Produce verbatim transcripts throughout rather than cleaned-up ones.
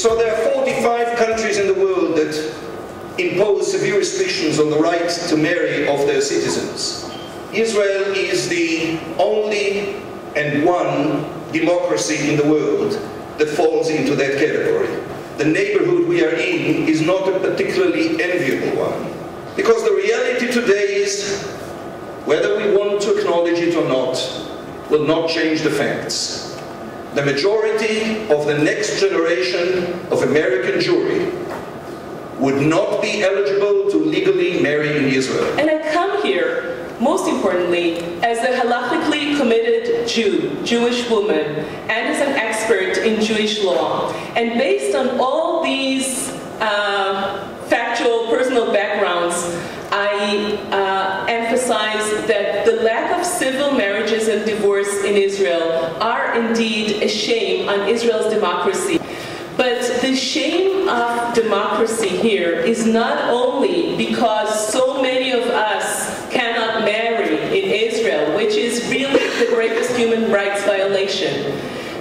So there are forty-five countries in the world that impose severe restrictions on the right to marry of their citizens. Israel is the only and one democracy in the world that falls into that category. The neighborhood we are in is not a particularly enviable one. Because the reality today is, whether we want to acknowledge it or not, will not change the facts. The majority of the next generation of American Jewry would not be eligible to legally marry in Israel. And I come here, most importantly, as a halakhically committed Jew, Jewish woman, and as an expert in Jewish law. And based on all these uh, factual, personal backgrounds, I uh, emphasize that the lack of civil marriages and divorce in Israel are indeed a shame on Israel's democracy. But the shame of democracy here is not only because so many of us cannot marry in Israel, which is really the greatest human rights violation.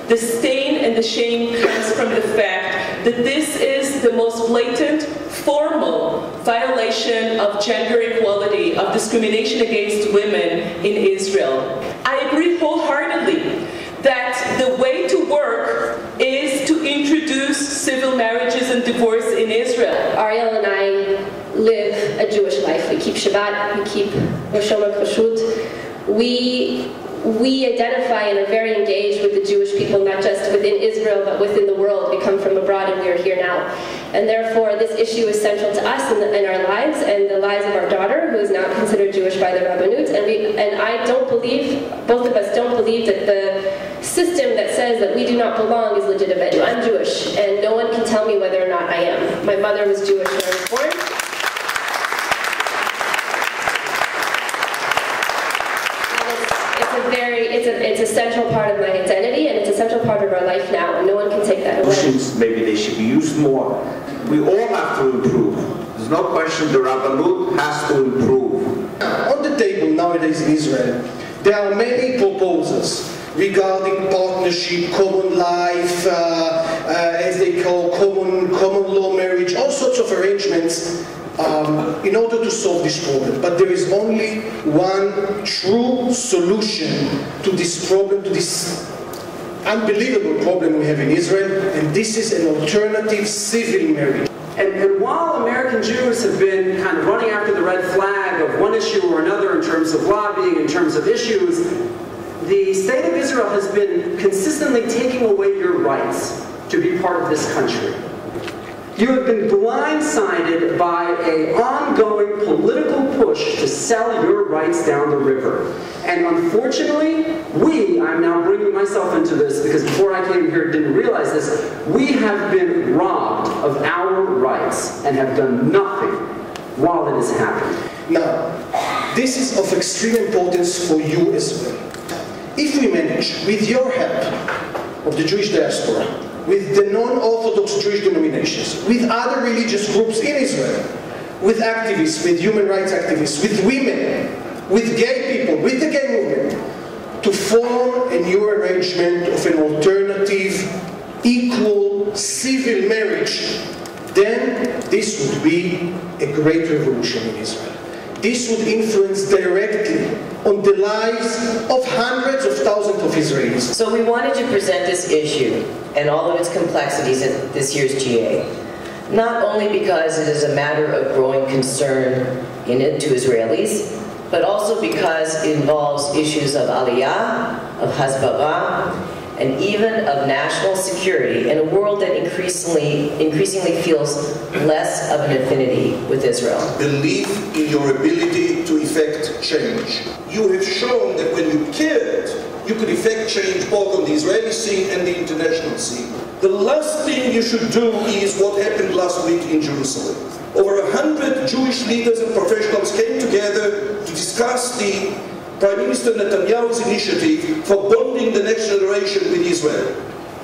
The stain and the shame comes from the fact that this is the most blatant, formal violation of gender equality, of discrimination against women in Israel. I agree wholeheartedly that the way to work is to introduce civil marriages and divorce in Israel. Ariel and I live a Jewish life. We keep Shabbat, we keep Rosh Hashanah Kashrut. We, we identify and are very engaged with the Jewish people, not just within Israel, but within the world. We come from abroad and we are here now. And therefore, this issue is central to us in, the, in our lives and the lives of our daughter, who is now considered Jewish by the Rabbanut. And, we, and I don't believe, both of us don't believe that the system that says that we do not belong is legitimate. I'm Jewish, and no one can tell me whether or not I am. My mother was Jewish when I was born. It's, it's a very, it's a, it's a central part of my identity, and it's a central part of our life now, and no one can take that away. Maybe they should be used more. We all have to improve. There's no question the Rabbanut has to improve. On the table nowadays in Israel, there are many proposals regarding partnership, common life, uh, uh, as they call common, common law marriage, all sorts of arrangements um, in order to solve this problem. But there is only one true solution to this problem, to this unbelievable problem we have in Israel, and this is an alternative civil marriage. And, and while American Jews have been kind of running after the red flag of one issue or another in terms of lobbying, in terms of issues, the state of Israel has been consistently taking away your rights to be part of this country. You have been blindsided by an ongoing political push to sell your rights down the river. And unfortunately, we, I'm now bringing myself into this because before I came here didn't realize this, we have been robbed of our rights and have done nothing while it has happened. Now, this is of extreme importance for you as well. If we manage, with your help of the Jewish diaspora, with the non-Orthodox Jewish denominations, with other religious groups in Israel, with activists, with human rights activists, with women, with gay people, with the gay movement, to form a new arrangement of an alternative, equal, civil marriage, then this would be a great revolution in Israel. This would influence directly on the lives of hundreds of thousands of Israelis. So we wanted to present this issue and all of its complexities at this year's G A, not only because it is a matter of growing concern in it to Israelis, but also because it involves issues of Aliyah, of Hasbara, and even of national security in a world that increasingly, increasingly feels less of an affinity with Israel. Believe in your ability to effect change. You have shown that when you cared, you could effect change both on the Israeli scene and the international scene. The last thing you should do is what happened last week in Jerusalem. Over a hundred Jewish leaders and professionals came together to discuss the Prime Minister Netanyahu's initiative for bonding the next generation with Israel.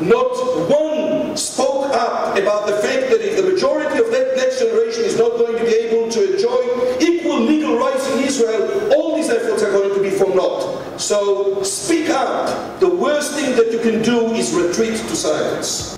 Not one spoke up about the fact that if the majority of that next generation is not going to be able to enjoy equal legal rights in Israel, all these efforts are going to be for naught. So speak up. The worst thing that you can do is retreat to silence.